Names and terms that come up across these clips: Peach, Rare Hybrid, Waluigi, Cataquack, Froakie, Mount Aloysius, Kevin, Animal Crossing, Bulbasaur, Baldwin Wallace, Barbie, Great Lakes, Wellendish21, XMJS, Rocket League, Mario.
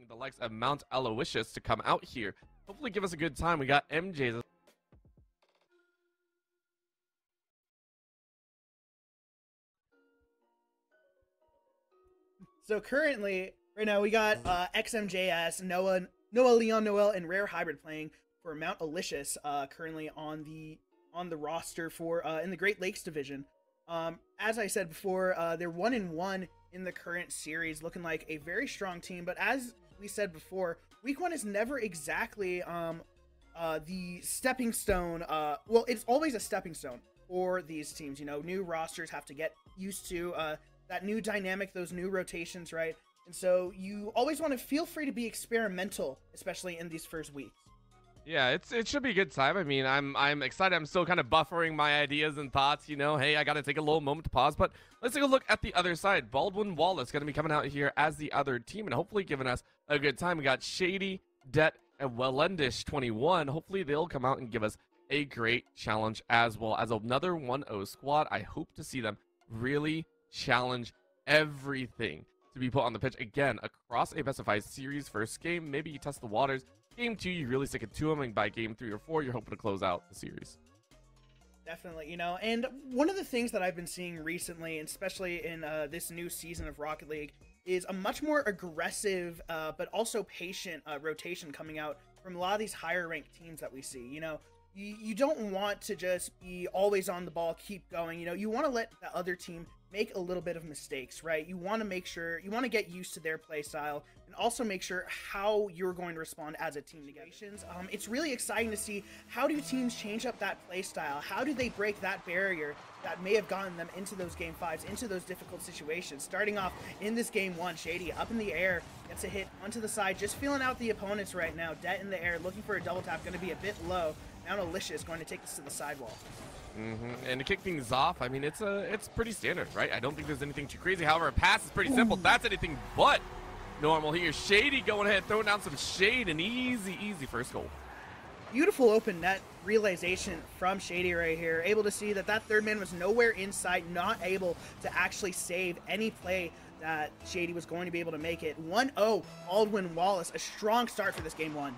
making the likes of Mount Aloysius to come out here. Hopefully give us a good time. We got MJ's. So currently, right now, we got XMJS, Noah, Leon, Noel, and Rare Hybrid playing for Mount Aloysius, currently on the roster for in the Great Lakes division. As I said before, they're 1-1 in the current series, looking like a very strong team. But as we said before, week one is never exactly the stepping stone. Well, it's always a stepping stone for these teams. You know, new rosters have to get used to that new dynamic, those new rotations, right? And so you always want to feel free to be experimental, especially in these first weeks. Yeah, it should be a good time. I mean, I'm excited. I'm still kind of buffering my ideas and thoughts, you know. Hey, I got to take a little moment to pause, but let's take a look at the other side. Baldwin Wallace going to be coming out here as the other team and hopefully giving us a good time. We got Shady, Det, and Wellendish21. Hopefully they'll come out and give us a great challenge as well as another 1-0 squad. I hope to see them really challenge everything to be put on the pitch again across a best of five series. First game, maybe you test the waters. Game two, you really stick it to them, and by game 3 or 4, you're hoping to close out the series. Definitely, you know, and one of the things that I've been seeing recently, and especially in this new season of Rocket League, is a much more aggressive but also patient rotation coming out from a lot of these higher ranked teams that we see. You know, you don't want to just be always on the ball, keep going. You know, you want to let the other team make a little bit of mistakes, right? You want to make sure, you want to get used to their play style and also make sure how you're going to respond as a team together. It's really exciting to see how do teams change up that play style? How do they break that barrier that may have gotten them into those game fives, into those difficult situations? Starting off in this game one, Shady up in the air, gets a hit onto the side, just feeling out the opponents right now. Det in the air, looking for a double tap, going to be a bit low. Mount Aloysius is going to take this to the sidewall. And to kick things off, I mean, it's pretty standard, right? I don't think there's anything too crazy. However, a pass is pretty simple. That's anything but normal here. Shady going ahead, throwing down some shade, and easy first goal. Beautiful open net realization from Shady right here. Able to see that third man was nowhere in sight, not able to actually save any play that Shady was going to be able to make it. 1-0, Baldwin Wallace, a strong start for this game one.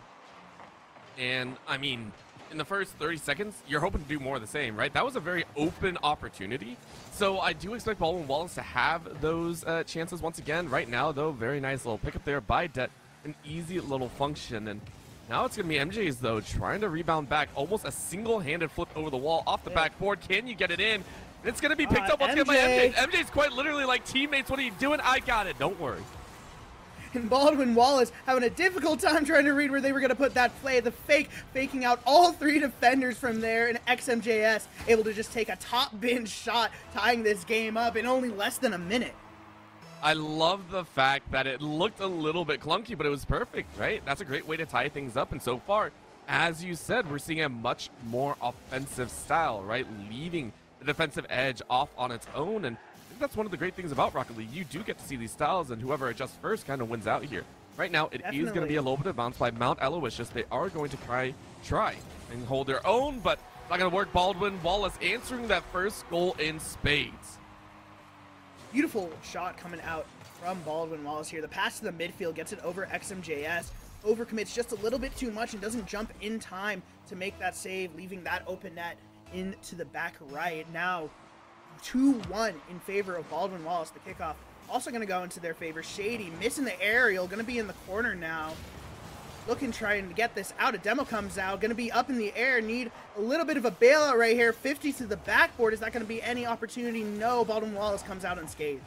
And, I mean, in the first 30 seconds, you're hoping to do more of the same, right? That was a very open opportunity. So I do expect Baldwin Wallace to have those chances once again. Right now, though, very nice little pickup there by Det. An easy little function. And now it's going to be MJ's, though, trying to rebound back. Almost a single-handed flip over the wall off the backboard. Can you get it in? And it's going to be picked up once again by MJ. MJ's quite literally like, teammates, what are you doing? I got it. Don't worry. And Baldwin Wallace having a difficult time trying to read where they were going to put that play. The fake, faking out all three defenders from there, and XMJS able to just take a top bin shot, tying this game up in only less than a minute. I love the fact that it looked a little bit clunky, but it was perfect, right? That's a great way to tie things up. And so far, as you said, we're seeing a much more offensive style, right? Leaving the defensive edge off on its own. And that's one of the great things about Rocket League. You do get to see these styles, and whoever adjusts first kind of wins out here. Right now, it is going to be a little bit of bounce by Mount Aloysius. They are going to try and hold their own, but not going to work. Baldwin Wallace answering that first goal in spades. Beautiful shot coming out from Baldwin Wallace here. The pass to the midfield gets it over XMJS. Overcommits just a little bit too much and doesn't jump in time to make that save, leaving that open net into the back right. Now, 2-1 in favor of Baldwin Wallace. The kickoff also going to go into their favor. Shady missing the aerial, going to be in the corner now, looking, trying to get this out. A demo comes out, going to be up in the air, need a little bit of a bailout right here. 50 to the backboard. Is that going to be any opportunity? No. Baldwin Wallace comes out unscathed.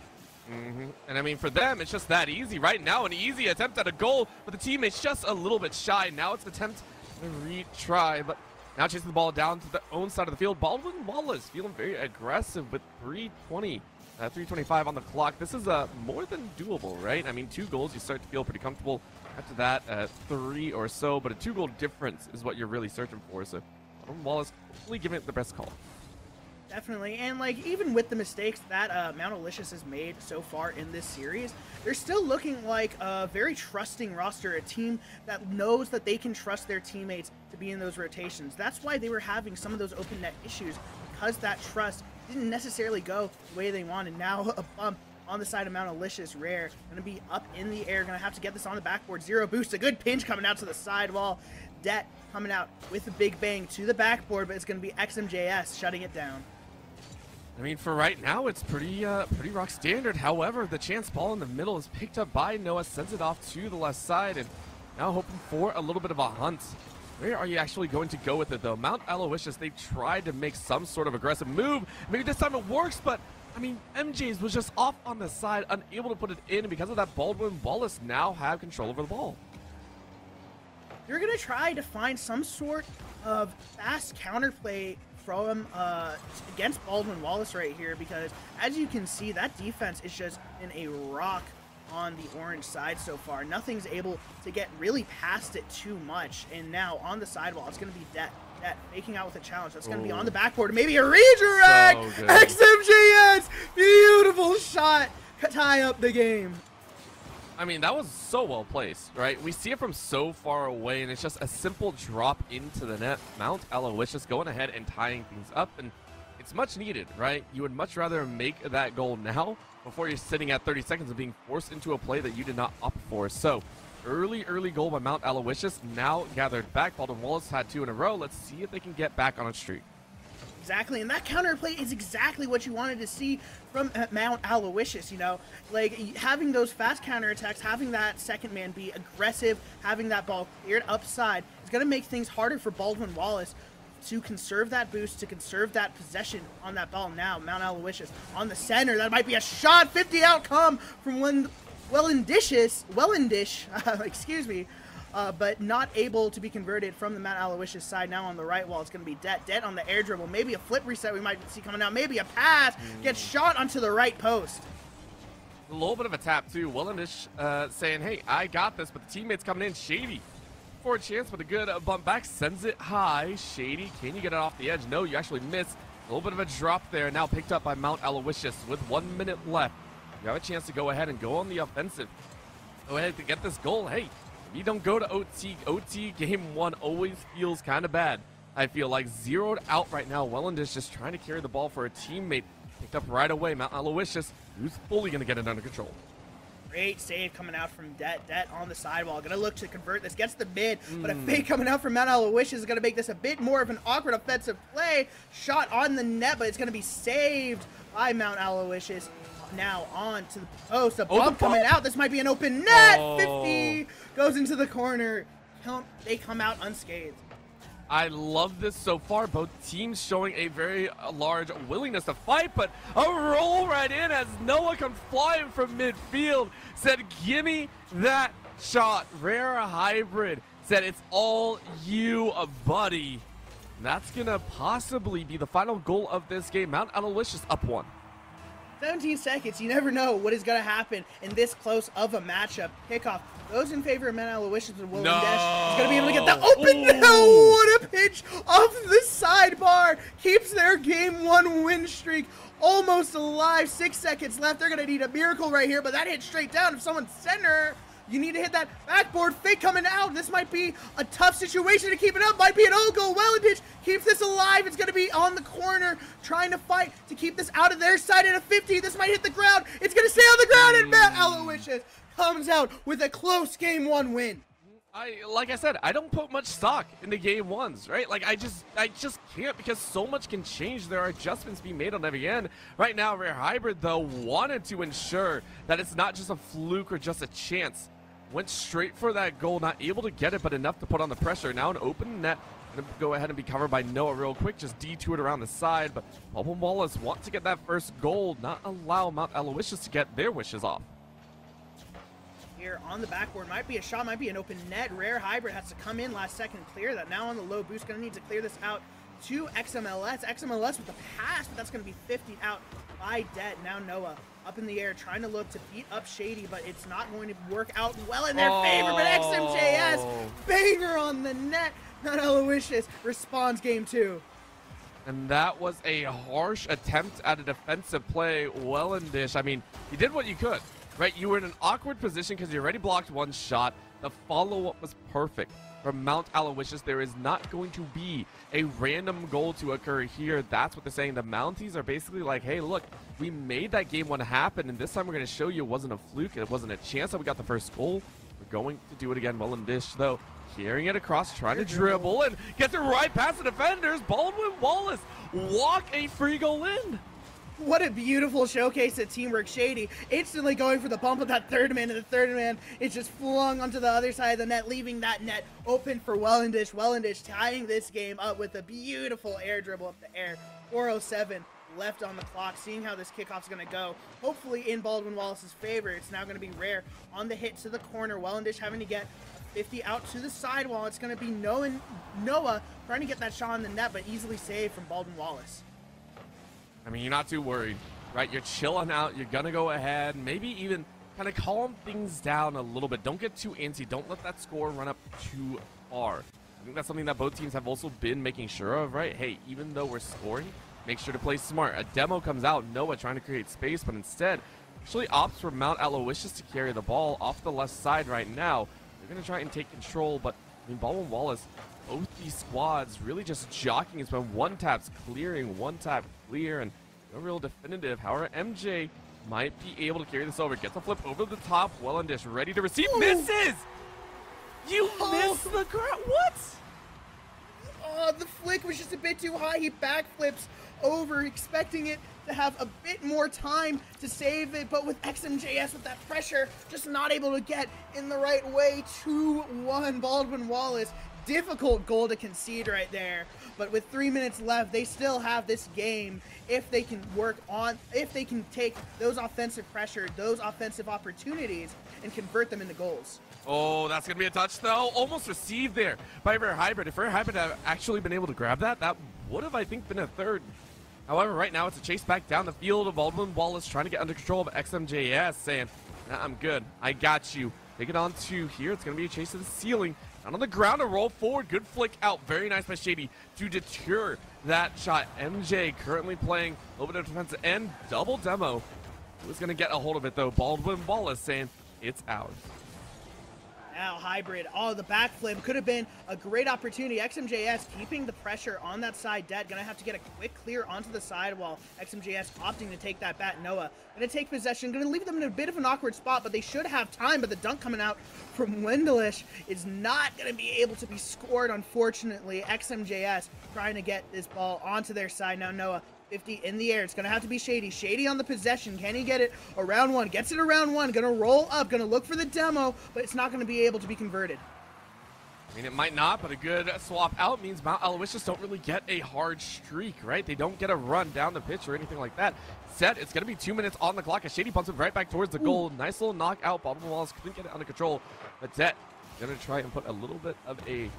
And I mean, for them, it's just that easy right now. An easy attempt at a goal, but the team is just a little bit shy. Now it's an attempt to retry, but now chasing the ball down to the own side of the field. Baldwin Wallace feeling very aggressive with 3:25 on the clock. This is more than doable, right? I mean, 2 goals, you start to feel pretty comfortable. After that, 3 or so, but a 2-goal difference is what you're really searching for. So Baldwin Wallace hopefully giving it the best call. Definitely, and like even with the mistakes that Mount Aloysius has made so far in this series, they're still looking like a very trusting roster, a team that knows that they can trust their teammates to be in those rotations. That's why they were having some of those open net issues, because that trust didn't necessarily go the way they wanted. Now a bump on the side of Mount Aloysius. Rare going to be up in the air, going to have to get this on the backboard. Zero boost, a good pinch coming out to the sidewall. Det coming out with a big bang to the backboard, but it's going to be XMJS shutting it down. I mean, for right now, it's pretty rock standard. However, the chance ball in the middle is picked up by Noah, sends it off to the left side, and now hoping for a little bit of a hunt. Where are you actually going to go with it, though? Mount Aloysius, they've tried to make some sort of aggressive move. Maybe this time it works, but, I mean, MJ's was just off on the side, unable to put it in, and because of that, Baldwin Wallace now have control over the ball. They're going to try to find some sort of fast counterplay from against Baldwin Wallace right here, because as you can see, that defense is just in a rock on the orange side so far. Nothing's able to get really past it too much, and now on the sidewall, it's going to be Det making out with a challenge. That's going to be on the backboard, maybe a redirect. So XMJS, beautiful shot, tie up the game. I mean, that was so well placed, right? We see it from so far away, and it's just a simple drop into the net. Mount Aloysius going ahead and tying things up, and it's much needed, right? You would much rather make that goal now before you're sitting at 30 seconds of being forced into a play that you did not opt for. So early goal by Mount Aloysius, now gathered back. Baldwin Wallace had 2 in a row. Let's see if they can get back on a streak. Exactly, and that counterplay is exactly what you wanted to see from Mount Aloysius, you know? Like, having those fast counterattacks, having that second man be aggressive, having that ball cleared upside, is going to make things harder for Baldwin Wallace to conserve that boost, to conserve that possession on that ball. Now, Mount Aloysius on the center. That might be a shot. 50 outcome from Wellendish, but not able to be converted from the Mount Aloysius side. Now on the right wall, it's going to be Det. Det on the air dribble. Maybe a flip reset we might see coming out. Maybe a pass. Gets shot onto the right post. A little bit of a tap, too. Wellendish saying, hey, I got this, but the teammate's coming in. Shady for a chance, but a good bump back. Sends it high. Shady, can you get it off the edge? No, you actually miss. A little bit of a drop there. Now picked up by Mount Aloysius with 1 minute left. You have a chance to go ahead and go on the offensive. Go ahead to get this goal. Hey. You don't go to OT. OT game one always feels kind of bad. I feel like zeroed out right now. Wellendish just trying to carry the ball for a teammate. Picked up right away. Mount Aloysius, who's fully going to get it under control. Great save coming out from Det. Det on the sidewall. Going to look to convert this. Gets the mid, but a fake coming out from Mount Aloysius is going to make this a bit more of an awkward offensive play. Shot on the net, but it's going to be saved by Mount Aloysius. Now on to the post. A bump coming out. This might be an open net. 50 goes into the corner. They come out unscathed. I love this so far. Both teams showing a very large willingness to fight, but a roll right in as Noah comes flying from midfield. Said, give me that shot. Rare Hybrid said, it's all you, buddy. And that's going to possibly be the final goal of this game. Mount Aloysius up 1. 17 seconds, you never know what is going to happen in this close of a matchup. Kickoff goes in favor of Mount Aloysius and William Dash is going to be able to get the open. What a pitch off the sidebar. Keeps their game one win streak almost alive. 6 seconds left. They're going to need a miracle right here, but that hit straight down. If someone's center, you need to hit that backboard. Fake coming out. This might be a tough situation to keep it up. Might be an own goal. Wellendish keeps this alive. It's going to be on the corner, trying to fight to keep this out of their side at a 50. This might hit the ground. It's going to stay on the ground, and Mount Aloysius comes out with a close game one win. Like I said, I don't put much stock in the game ones, right? Like, I just can't, because so much can change. There are adjustments being made on every end. Right now, Rare Hybrid, though, wanted to ensure that it's not just a fluke or just a chance. Went straight for that goal, not able to get it, but enough to put on the pressure. Now an open net, gonna go ahead and be covered by Noah real quick, just detoured around the side, but Baldwin Wallace wants to get that first goal, not allow Mount Aloysius to get their wishes off. Here on the backboard, might be a shot, might be an open net. Rare Hybrid has to come in last second, clear that. Now on the low boost, gonna need to clear this out to XMLS. XMLS with the pass, but that's gonna be 50 out by Det. Now Noah up in the air, trying to look to beat up Shady, but it's not going to work out well in their favor, but XMJS, banger on the net. Mount Aloysius responds game two. And that was a harsh attempt at a defensive play. Wellendish, I mean, you did what you could, right? You were in an awkward position because you already blocked one shot. The follow-up was perfect. from Mount Aloysius. There is not going to be a random goal to occur here. That's what they're saying. The Mounties are basically like, hey, look, we made that game one happen, and this time we're going to show you it wasn't a fluke. It wasn't a chance that we got the first goal. We're going to do it again. Wellendish, though, carrying it across, trying to dribble and get the right past the defenders. Baldwin Wallace walk a free goal in. What a beautiful showcase at Teamwork Shady. Instantly going for the bump of that third man, and the third man is just flung onto the other side of the net, leaving that net open for Wellendish. Wellendish tying this game up with a beautiful air dribble up the air. 4:07 left on the clock, seeing how this kickoff's going to go. Hopefully in Baldwin Wallace's favor. It's now going to be Rare on the hit to the corner. Wellendish having to get 50 out to the sidewall. It's going to be Noah trying to get that shot on the net, but easily saved from Baldwin Wallace. I mean, you're not too worried, right? You're chilling out. You're going to go ahead, maybe even kind of calm things down a little bit. Don't get too antsy. Don't let that score run up too far. I think that's something that both teams have also been making sure of, right? Hey, even though we're scoring, make sure to play smart. A demo comes out, Noah trying to create space, but instead actually opts for Mount Aloysius to carry the ball off the left side right now. They're going to try and take control, but I mean, Baldwin Wallace, both these squads really just jockeying. It's been one tap's clearing, one tap clear, and no real definitive. However, MJ might be able to carry this over. Gets a flip over the top. Wellendish ready to receive. Ooh. Misses! You miss the crowd. What? Oh, the flick was just a bit too high. He backflips over, expecting it to have a bit more time to save it, but with XMJS with that pressure, just not able to get in the right way. 2-1 Baldwin Wallace. Difficult goal to concede right there, but with 3 minutes left, they still have this game if they can work on, if they can take those offensive pressure, those offensive opportunities, and convert them into goals. Oh, that's gonna be a touch though. Almost received there by Rare Hybrid. If Rare Hybrid had actually been able to grab that, that would have, I think, been a third. However, right now it's a chase back down the field of Baldwin Wallace trying to get under control of XMJS, saying, nah, I'm good, I got you. Take it on to here. It's gonna be a chase to the ceiling. Down on the ground, a roll forward, good flick out. Very nice by Shady to deter that shot. MJ currently playing a little bit of defensive end, double demo. Who's gonna get a hold of it though? Baldwin Wallace saying it's ours. Now Hybrid, oh, the backflip could have been a great opportunity. XMJS keeping the pressure on that side dead. Gonna have to get a quick clear onto the sidewall. XMJS opting to take that bat. Noah gonna take possession, gonna leave them in a bit of an awkward spot, but they should have time. But the dunk coming out from Wellendish is not gonna be able to be scored, unfortunately. XMJS trying to get this ball onto their side. Now Noah, 50 in the air. It's gonna have to be Shady. Shady on the possession. Can he get it around one? Gets it around one. Gonna roll up. Gonna look for the demo, but it's not gonna be able to be converted. I mean, it might not, but a good swap out means Mount Aloysius don't really get a hard streak, right? They don't get a run down the pitch or anything like that. Set, it's gonna be 2 minutes on the clock as Shady bumps it right back towards the goal. Nice little knockout. Baldwin Wallace couldn't get it under control. But Set gonna try and put a little bit of a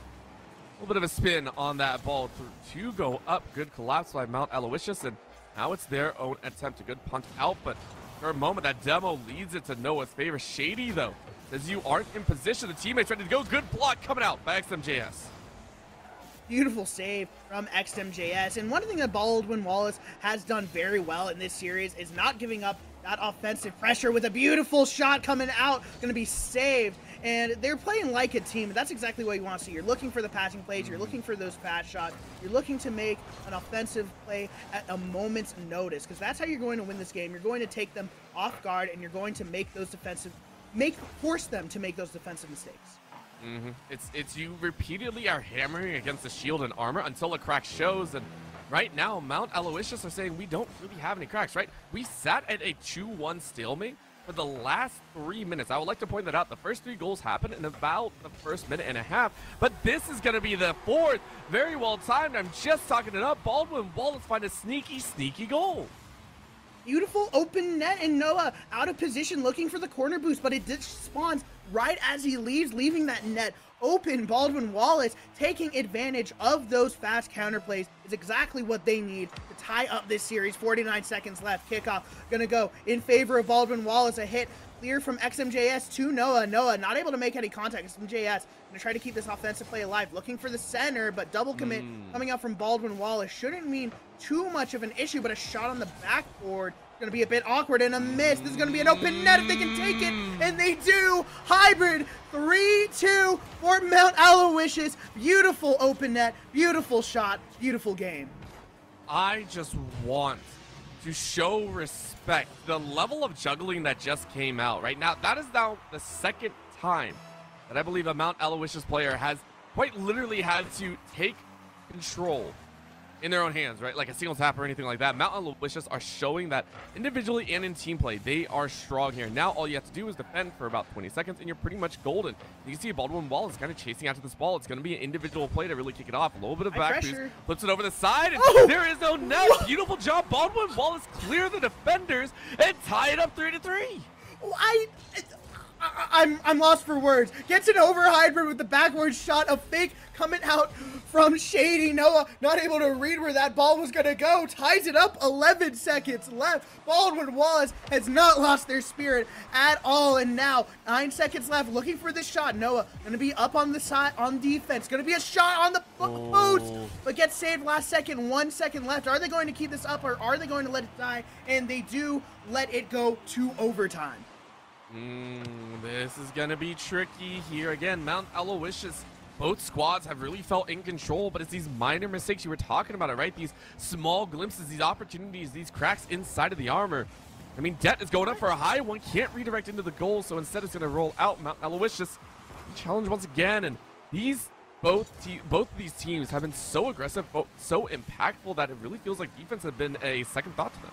spin on that ball to go up. Good collapse by Mount Aloysius, and now it's their own attempt. A good punch out, but for a moment, that demo leads it to Noah's favor. Shady, though, says you aren't in position. The teammate's ready to go. Good block coming out by XMJS. Beautiful save from XMJS. And one thing that Baldwin Wallace has done very well in this series is not giving up that offensive pressure. With a beautiful shot coming out, going to be saved. And they're playing like a team. That's exactly what you want to see. You're looking for the passing plays. You're looking for those pass shots. You're looking to make an offensive play at a moment's notice, because that's how you're going to win this game. You're going to take them off guard, and you're going to make those defensive, force them to make those defensive mistakes. It's you repeatedly are hammering against the shield and armor until a crack shows. And right now, Mount Aloysius are saying we don't really have any cracks, right? We sat at a 2-1 stalemate for the last 3 minutes. I would like to point that out. The first three goals happened in about the first minute and a half, but this is going to be the fourth. Very well timed. I'm just talking it up. Baldwin Wallace find a sneaky, sneaky goal. Beautiful open net, and Noah out of position looking for the corner boost, but it spawns right as he leaves, leaving that net open. Baldwin Wallace taking advantage of those fast counterplays is exactly what they need to tie up this series. 49 seconds left. Kickoff gonna go in favor of Baldwin Wallace. A hit clear from XMJS to Noah. Noah not able to make any contact. XMJS gonna try to keep this offensive play alive, looking for the center, but double commit coming out from Baldwin Wallace shouldn't mean too much of an issue, but a shot on the backboard Gonna be a bit awkward and a miss. This is gonna be an open net if they can take it, and they do. Hybrid 3-2 for Mount Aloysius. Beautiful open net, beautiful shot, beautiful game. I just want to show respect. The level of juggling that just came out right now, that is now the second time that I believe a Mount Aloysius player has quite literally had to take control in their own hands, right? Like a single tap or anything like that. Mount Aloysius are showing that individually and in team play, they are strong here. Now all you have to do is defend for about 20 seconds and you're pretty much golden. You can see Baldwin Wallace kind of chasing after this ball. It's going to be an individual play to really kick it off. A little bit of back boost, flips it over the side, and there is no net. Beautiful job. Baldwin Wallace clear the defenders and tie it up 3-3. I'm lost for words. Gets it over Hybrid with the backwards shot. A fake coming out from Shady. Noah not able to read where that ball was going to go. Ties it up. 11 seconds left. Baldwin Wallace has not lost their spirit at all. And now 9 seconds left. Looking for this shot. Noah going to be up on the side on defense. Going to be a shot on the post, but gets saved last second. 1 second left. Are they going to keep this up or are they going to let it die? And they do let it go to overtime. This is gonna be tricky here again. Mount Aloysius, both squads have really felt in control, but it's these minor mistakes. You were talking about it, right? These small glimpses, these opportunities, these cracks inside of the armor. I mean, debt is going up for a high one, can't redirect into the goal, so instead it's gonna roll out. Mount Aloysius challenge once again, and these both of these teams have been so aggressive, so impactful that it really feels like defense has been a second thought to them.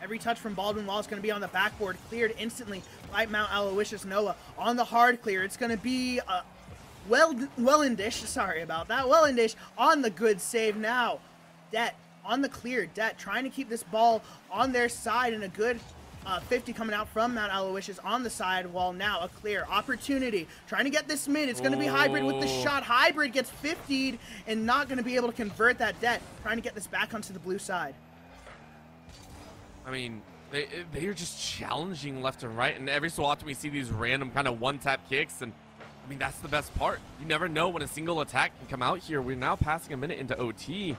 Every touch from Baldwin Wallace is going to be on the backboard, cleared instantly by Mount Aloysius. Noah on the hard clear. It's going to be Wellendish. Sorry about that. Wellendish on the good save now. Det on the clear. Det trying to keep this ball on their side, and a good 50 coming out from Mount Aloysius on the sidewall now. A clear opportunity. Trying to get this mid. It's going to be Hybrid with the shot. Hybrid gets 50'd and not going to be able to convert that. Det trying to get this back onto the blue side. I mean, they are just challenging left and right, and every so often we see these random kind of one-tap kicks, and I mean, that's the best part. You never know when a single attack can come out here. We're now passing a minute into OT. It's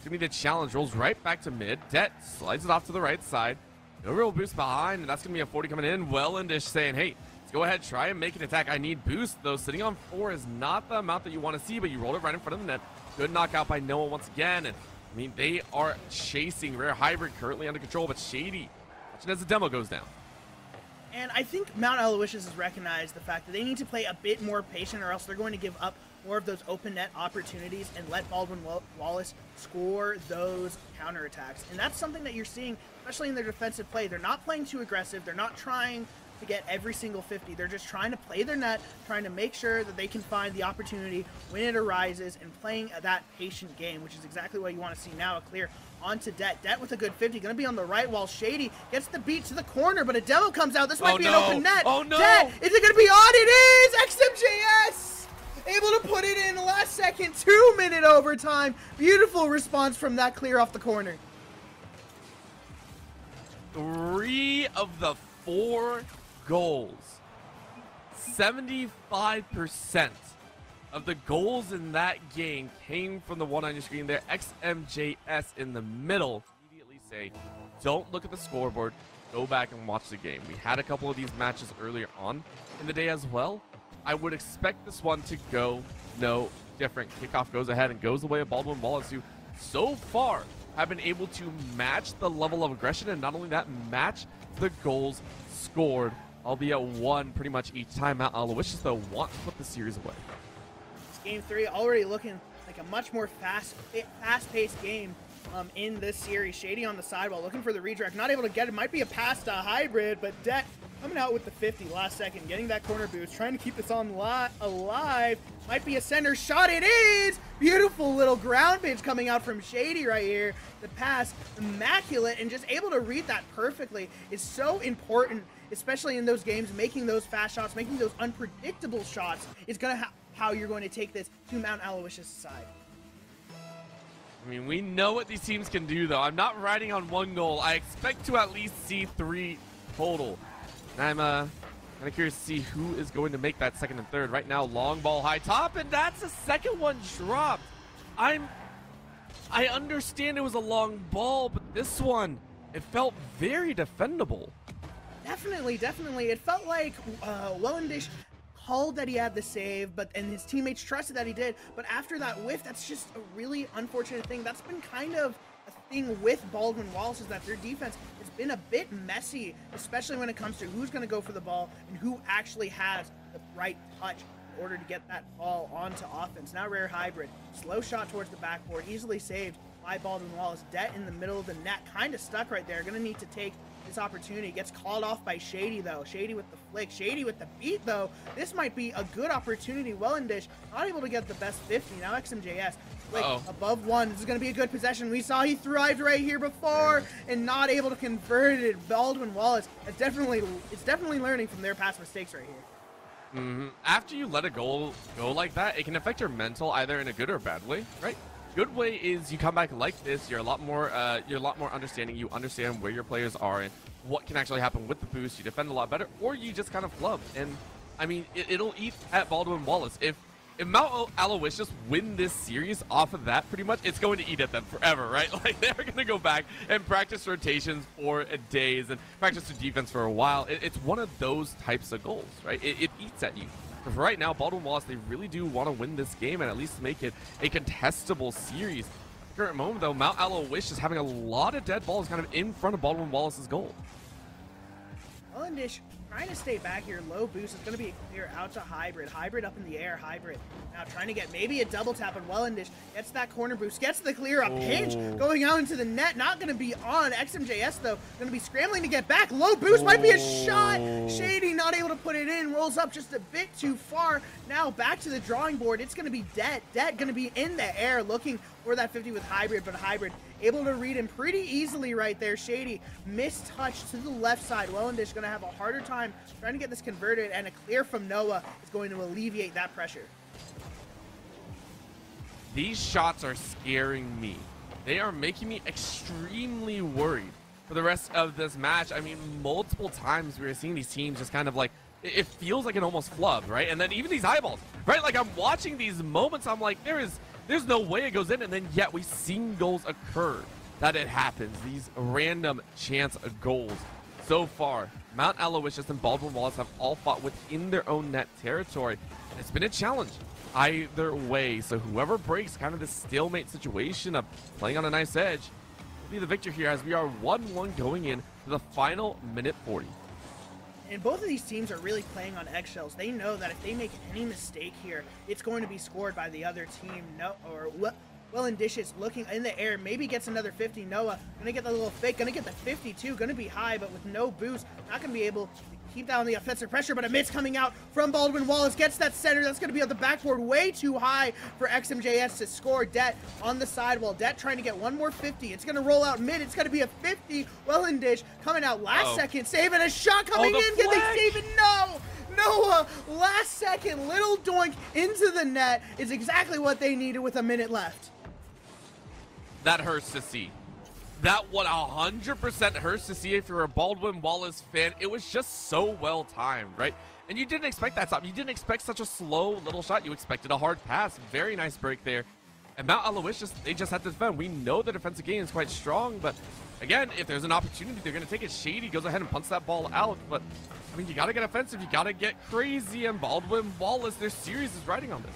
going to be the challenge. Rolls right back to mid. Det slides it off to the right side. No real boost behind, and that's going to be a 40 coming in. Wellendish saying, hey, let's go ahead, try and make an attack. I need boost, though. Sitting on 4 is not the amount that you want to see, but you rolled it right in front of the net. Good knockout by Noah once again, and I mean, they are chasing. Rare Hybrid currently under control, but Shady, watching as the demo goes down. And I think Mount Aloysius has recognized the fact that they need to play a bit more patient, or else they're going to give up more of those open net opportunities and let Baldwin Wallace score those counterattacks. And that's something that you're seeing, especially in their defensive play. They're not playing too aggressive. They're not trying to get every single 50. They're just trying to play their net, trying to make sure that they can find the opportunity when it arises, and playing that patient game, which is exactly what you want to see now. A clear onto Det. Det with a good 50, going to be on the right wall. Shady gets the beat to the corner, but a demo comes out. This might be an open net. Oh no! Det, is it going to be on? It is! XMJS able to put it in the last second. 2-minute overtime. Beautiful response from that clear off the corner. 3 of the 4 goals, 75% of the goals in that game came from the one on your screen there. XMJS in the middle. Immediately say, don't look at the scoreboard, go back and watch the game. We had a couple of these matches earlier on in the day as well. I would expect this one to go no different. Kickoff goes ahead and goes the way of Baldwin Wallace, who so far have been able to match the level of aggression, and not only that, match the goals scored, albeit one pretty much each time. Mount Aloysius, though, want to put the series away. It's game 3 already looking like a much more fast-paced game in this series. Shady on the sidewall looking for the redirect, not able to get it. Might be a pass to Hybrid, but Det coming out with the 50 last second, getting that corner boost, trying to keep this on alive. Might be a center shot. It is! Beautiful little ground pitch coming out from Shady right here. The pass, immaculate, and just able to read that perfectly is so important, especially in those games. Making those fast shots, making those unpredictable shots is going to how you're going to take this to Mount Aloysius' side. I mean, we know what these teams can do, though. I'm not riding on one goal. I expect to at least see 3 total. And I'm kind of curious to see who is going to make that 2nd and 3rd. Right now, long ball high top, and that's the 2nd one dropped. I understand it was a long ball, but this one, It felt very defendable. Definitely, definitely. It felt like Wellendish called that he had the save, and his teammates trusted that he did. But after that whiff, that's just a really unfortunate thing. That's been kind of a thing with Baldwin Wallace, is that their defense has been a bit messy, especially when it comes to who's going to go for the ball and who actually has the right touch in order to get that ball onto offense. Now Rare Hybrid, slow shot towards the backboard, easily saved by Baldwin Wallace. Debt in the middle of the net, kind of stuck right there. Going to need to take this opportunity. Gets called off by Shady, though. Shady with the flick. Shady with the beat, though. This might be a good opportunity. Wellendish not able to get the best 50. Now XMJS flick above one. This is going to be a good possession. We saw he thrived right here before and not able to convert it. Baldwin Wallace has definitely learning from their past mistakes right here. Mm-hmm. After you let a goal go like that, it can affect your mental either in a good or a bad way, right? Good way is you come back like this. You're a lot more understanding. You understand where your players are and what can actually happen with the boost. You defend a lot better, or you just kind of flub. And I mean, it'll eat at Baldwin Wallace. If Mount Aloysius win this series off of that, pretty much, it's going to eat at them forever, right? Like, they're going to go back and practice rotations for days and practice the defense for a while. It's one of those types of goals, right? It eats at you. But for right now, Baldwin Wallace, they really do want to win this game and at least make it a contestable series. At the current moment, though, Mount Aloysius is having a lot of dead balls kind of in front of Baldwin Wallace's goal. Wellendish trying to stay back here. Low boost. It's going to be a clear out to Hybrid. Hybrid up in the air. Hybrid now trying to get maybe a double tap, and Wellendish gets that corner boost. Gets the clear. A pinch going out into the net. Not going to be on. XMJS, though, going to be scrambling to get back. Low boost might be a shot. Shady not able to put it in. Rolls up just a bit too far. Now back to the drawing board. It's going to be Debt. Debt going to be in the air looking for that 50 with Hybrid, but Hybrid able to read him pretty easily right there. Shady mistouched to the left side. Wellendish going to have a harder time trying to get this converted, and a clear from Noah is going to alleviate that pressure. These shots are scaring me. They are making me extremely worried for the rest of this match. I mean, multiple times we were seeing these teams just kind of like, it feels like an almost flub, right? And then even these eyeballs, right? Like, I'm watching these moments, I'm like, there's no way it goes in, and then yet we seen goals occur that it happens. These random chance goals. So far, Mount Aloysius and Baldwin Wallace have all fought within their own net territory. It's been a challenge either way. So whoever breaks kind of this stalemate situation of playing on a nice edge will be the victor here, as we are 1-1 going in to the final minute 40. And both of these teams are really playing on eggshells. They know that if they make any mistake here, it's going to be scored by the other team. No, or Wellendish is looking in the air, maybe gets another 50. Noah gonna get the little fake, gonna get the 52, gonna be high, but with no boost, not gonna be able to keep down the offensive pressure. But a miss coming out from Baldwin Wallace, gets that center. That's gonna be on the backboard, way too high for XMJS to score. Debt on the sidewall. Debt trying to get one more 50. It's gonna roll out mid. It's gonna be a 50. Wellendish coming out last second, saving a shot coming in. Can they save it? No! Noah, last second, little doink into the net is exactly what they needed with a minute left. That hurts to see. That 100% hurts to see if you're a Baldwin Wallace fan. It was just so well timed, right? And you didn't expect that stop. You didn't expect such a slow little shot. You expected a hard pass. Very nice break there. And Mount Aloysius, they just had to defend. We know the defensive game is quite strong, but again, if there's an opportunity, they're going to take it. Shady goes ahead and punts that ball out, but I mean, you got to get offensive. You got to get crazy, and Baldwin Wallace, their series is riding on this.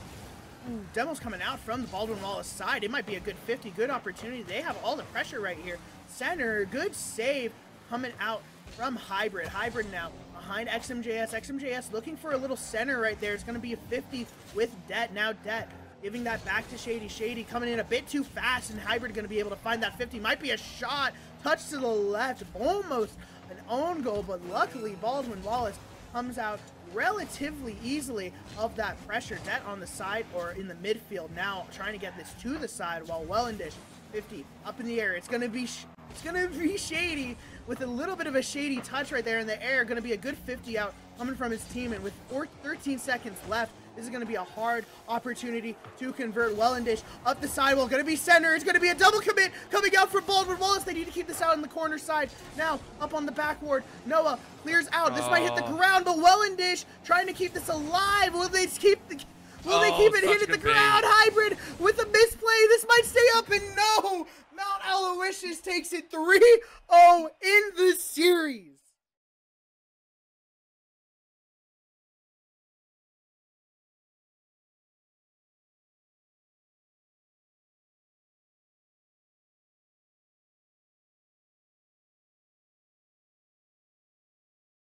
Ooh, demo's coming out from the Baldwin Wallace side. It might be a good 50, good opportunity. They have all the pressure right here. Center, good save coming out from Hybrid. Hybrid now behind XMJS. XMJS looking for a little center right there. It's going to be a 50 with Debt. Now Debt giving that back to Shady. Shady coming in a bit too fast, and Hybrid going to be able to find that 50. Might be a shot. Touch to the left. Almost an own goal, but luckily Baldwin Wallace comes out relatively easily of that pressure. Debt on the side or in the midfield now, trying to get this to the side, while Wellendish 50 up in the air. It's gonna be Shady with a little bit of a shady touch right there in the air. Gonna be a good 50 out coming from his team, and with 13 seconds left, this is going to be a hard opportunity to convert. Wellendish up the sidewall. Going to be center. It's going to be a double commit coming out for Baldwin Wallace. They need to keep this out on the corner side. Now up on the backboard. Noah clears out. This might hit the ground, but Wellendish trying to keep this alive. Will they keep the... Will they keep it hit at the ground? Hybrid with a misplay. This might stay up, and no, Mount Aloysius takes it 3-0 in the series.